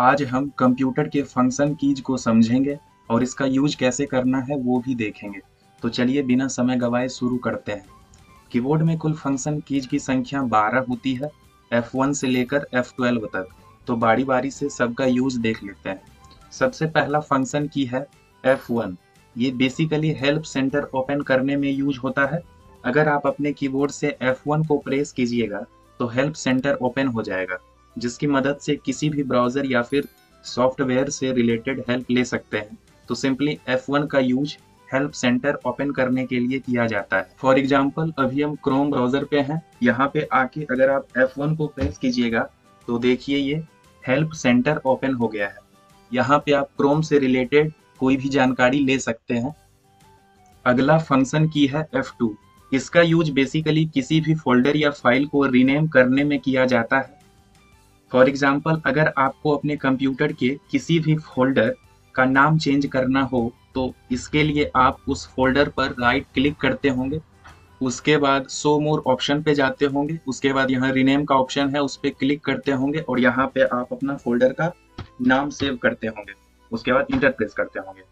आज हम कंप्यूटर के फंक्शन कीज को समझेंगे और इसका यूज कैसे करना है वो भी देखेंगे। तो चलिए बिना समय गवाए शुरू करते हैं। कीबोर्ड में कुल फंक्शन कीज की संख्या 12 होती है, F1 से लेकर F12 तक। तो बारी बारी से सबका यूज देख लेते हैं। सबसे पहला फंक्शन की है F1। ये बेसिकली हेल्प सेंटर ओपन करने में यूज होता है। अगर आप अपने कीबोर्ड से F1 को प्रेस कीजिएगा तो हेल्प सेंटर ओपन हो जाएगा, जिसकी मदद से किसी भी ब्राउज़र या फिर सॉफ्टवेयर से रिलेटेड हेल्प ले सकते हैं। तो सिंपली F1 का यूज हेल्प सेंटर ओपन करने के लिए किया जाता है। फॉर एग्जांपल, अभी हम क्रोम ब्राउज़र पे हैं। यहाँ पे आके अगर आप F1 को प्रेस कीजिएगा तो देखिए ये हेल्प सेंटर ओपन हो गया है। यहाँ पे आप क्रोम से रिलेटेड कोई भी जानकारी ले सकते हैं। अगला फंक्शन की है F2। इसका यूज बेसिकली किसी भी फोल्डर या फाइल को रीनेम करने में किया जाता है। फॉर एग्जाम्पल, अगर आपको अपने कंप्यूटर के किसी भी फोल्डर का नाम चेंज करना हो तो इसके लिए आप उस फोल्डर पर राइट क्लिक करते होंगे, उसके बाद शो मोर ऑप्शन पे जाते होंगे, उसके बाद यहाँ रीनेम का ऑप्शन है उस पर क्लिक करते होंगे और यहाँ पे आप अपना फोल्डर का नाम सेव करते होंगे, उसके बाद इंटर प्रेस करते होंगे।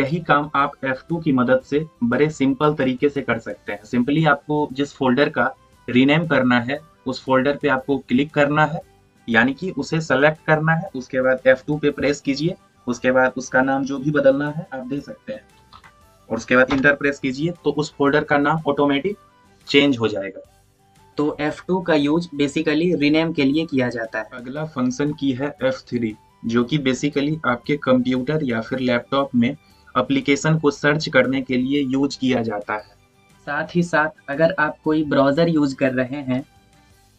यही काम आप F2 की मदद से बड़े सिंपल तरीके से कर सकते हैं। सिंपली आपको जिस फोल्डर का रीनेम करना है उस फोल्डर पे आपको क्लिक करना है, यानी कि उसे सेलेक्ट करना है, उसके बाद F2 पे प्रेस कीजिए, उसके बाद उसका नाम जो भी बदलना है आप दे सकते हैं और उसके बाद इंटर प्रेस कीजिए तो उस फोल्डर का नाम ऑटोमेटिक चेंज हो जाएगा। तो F2 का यूज बेसिकली रीनेम के लिए किया जाता है। अगला फंक्शन की है F3, जो कि बेसिकली आपके कंप्यूटर या फिर लैपटॉप में एप्लीकेशन को सर्च करने के लिए यूज किया जाता है। साथ ही साथ अगर आप कोई ब्राउज़र यूज कर रहे हैं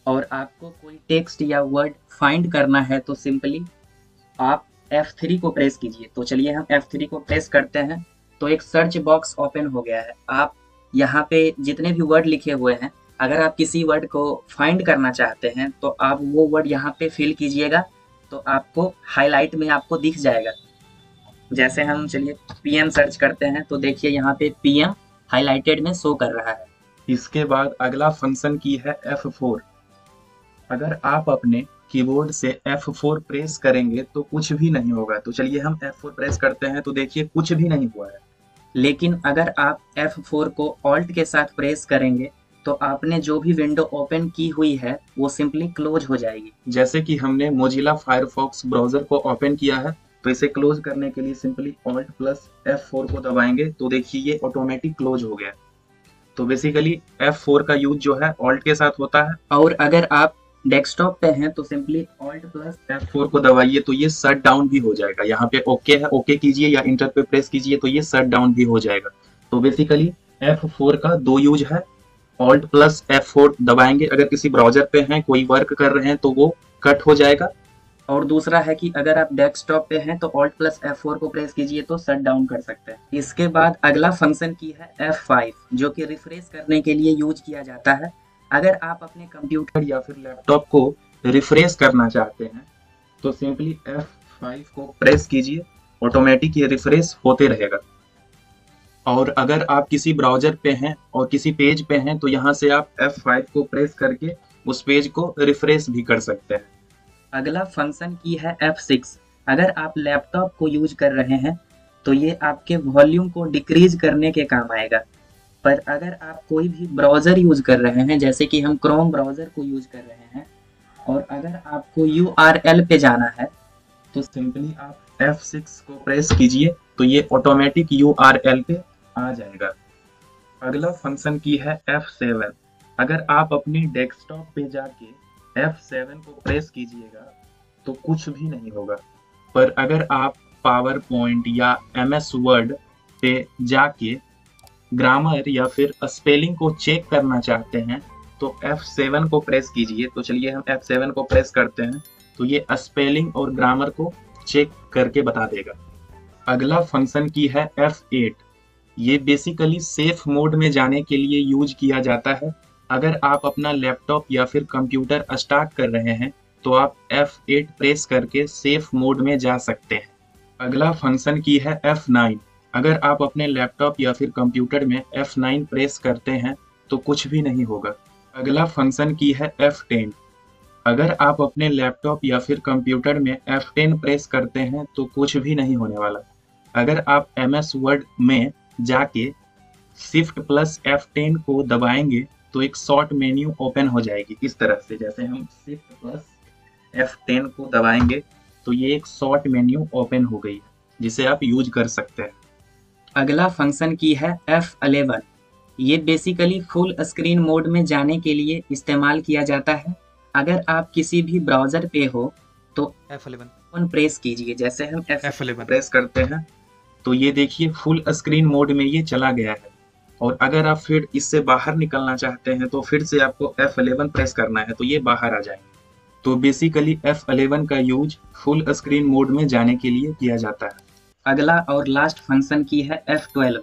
और आपको कोई टेक्स्ट या वर्ड फाइंड करना है तो सिंपली आप F3 को प्रेस कीजिए। तो चलिए हम F3 को प्रेस करते हैं तो एक सर्च बॉक्स ओपन हो गया है। आप यहाँ पे जितने भी वर्ड लिखे हुए हैं, अगर आप किसी वर्ड को फाइंड करना चाहते हैं तो आप वो वर्ड यहाँ पे फिल कीजिएगा तो आपको हाईलाइट में आपको दिख जाएगा। जैसे हम चलिए PM सर्च करते हैं तो देखिए यहाँ पे PM हाईलाइटेड में शो कर रहा है। इसके बाद अगला फंक्शन की है F4। अगर आप अपने कीबोर्ड से F4 प्रेस करेंगे तो कुछ भी नहीं होगा। तो चलिए हम F4 प्रेस करते हैं तो देखिए कुछ भी नहीं हुआ है। लेकिन अगर आप F4 को ऑल्ट के साथ प्रेस करेंगे तो आपने जो भी विंडो ओपन की हुई है वो सिंपली क्लोज हो जाएगी। जैसे कि हमने मोजिला फायरफॉक्स ब्राउजर को ओपन किया है तो इसे क्लोज करने के लिए सिंपली ऑल्ट प्लस F4 को दबाएंगे तो देखिए ये ऑटोमेटिक क्लोज हो गया। तो बेसिकली F4 का यूज जो है ऑल्ट के साथ होता है। और अगर आप डेस्कटॉप पे हैं तो सिंपली ऑल्ट प्लस F4 को दबाइए तो ये शट डाउन भी हो जाएगा। यहाँ पे ओके है, ओके कीजिए या इंटर पे प्रेस कीजिए तो ये शट डाउन भी हो जाएगा। तो बेसिकली F4 का दो यूज है। ऑल्ट प्लस F4 दबाएंगे अगर किसी ब्राउजर पे हैं, कोई वर्क कर रहे हैं तो वो कट हो जाएगा। और दूसरा है कि अगर आप डेस्कटॉप पे हैं तो ऑल्ट प्लस F4 को प्रेस कीजिए तो शट डाउन कर सकते हैं। इसके बाद अगला फंक्शन की है F5, जो कि रिफ्रेश करने के लिए यूज किया जाता है। अगर आप अपने कंप्यूटर या फिर लैपटॉप को रिफ्रेश करना चाहते हैं तो सिंपली F5 को प्रेस कीजिए, ऑटोमेटिक ये रिफ्रेश होते रहेगा। और अगर आप किसी ब्राउजर पे हैं और किसी पेज पे हैं तो यहाँ से आप F5 को प्रेस करके उस पेज को रिफ्रेश भी कर सकते हैं। अगला फंक्शन की है F6। अगर आप लैपटॉप को यूज कर रहे हैं तो ये आपके वॉल्यूम को डिक्रीज करने के काम आएगा। पर अगर आप कोई भी ब्राउज़र यूज कर रहे हैं, जैसे कि हम क्रोम ब्राउज़र को यूज कर रहे हैं, और अगर आपको URL पे जाना है तो सिंपली आप F6 को प्रेस कीजिए तो ये ऑटोमेटिक URL पे आ जाएगा। अगला फंक्शन की है F7। अगर आप अपने डेस्कटॉप पे जाके F7 को प्रेस कीजिएगा तो कुछ भी नहीं होगा। पर अगर आप पावर पॉइंट या MS वर्ड पे जाके ग्रामर या फिर स्पेलिंग को चेक करना चाहते हैं तो F7 को प्रेस कीजिए। तो चलिए हम F7 को प्रेस करते हैं तो ये स्पेलिंग और ग्रामर को चेक करके बता देगा। अगला फंक्शन की है F8। ये बेसिकली सेफ मोड में जाने के लिए यूज किया जाता है। अगर आप अपना लैपटॉप या फिर कंप्यूटर स्टार्ट कर रहे हैं तो आप F8 प्रेस करके सेफ मोड में जा सकते हैं। अगला फंक्शन की है F9। अगर आप अपने लैपटॉप या फिर कंप्यूटर में F9 प्रेस करते हैं तो कुछ भी नहीं होगा। अगला फंक्शन की है F10। अगर आप अपने लैपटॉप या फिर कंप्यूटर में F10 प्रेस करते हैं तो कुछ भी नहीं होने वाला। अगर आप MS वर्ड में जाके Shift+F10 को दबाएंगे तो एक शॉर्ट मेन्यू ओपन हो जाएगी। इस तरह से जैसे हम Shift+F10 को दबाएंगे तो ये एक शॉर्ट मेन्यू ओपन हो गई जिसे आप यूज कर सकते हैं। अगला फंक्शन की है F11। ये बेसिकली फुल स्क्रीन मोड में जाने के लिए इस्तेमाल किया जाता है। अगर आप किसी भी ब्राउजर पे हो तो F11 प्रेस कीजिए। जैसे हम F11 प्रेस करते हैं तो ये देखिए फुल स्क्रीन मोड में ये चला गया है। और अगर आप फिर इससे बाहर निकलना चाहते हैं तो फिर से आपको F11 प्रेस करना है तो ये बाहर आ जाएंगे। तो बेसिकली F11 का यूज फुल स्क्रीन मोड में जाने के लिए किया जाता है। अगला और लास्ट फंक्शन की है F12।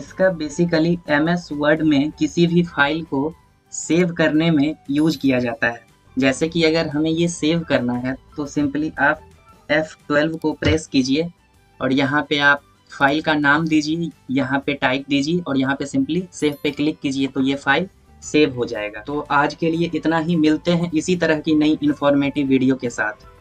इसका बेसिकली MS वर्ड में किसी भी फाइल को सेव करने में यूज किया जाता है। जैसे कि अगर हमें ये सेव करना है तो सिंपली आप F12 को प्रेस कीजिए और यहाँ पे आप फाइल का नाम दीजिए, यहाँ पे टाइप दीजिए और यहाँ पे सिंपली सेव पे क्लिक कीजिए तो ये फाइल सेव हो जाएगा। तो आज के लिए इतना ही। मिलते हैं इसी तरह की नई इन्फॉर्मेटिव वीडियो के साथ।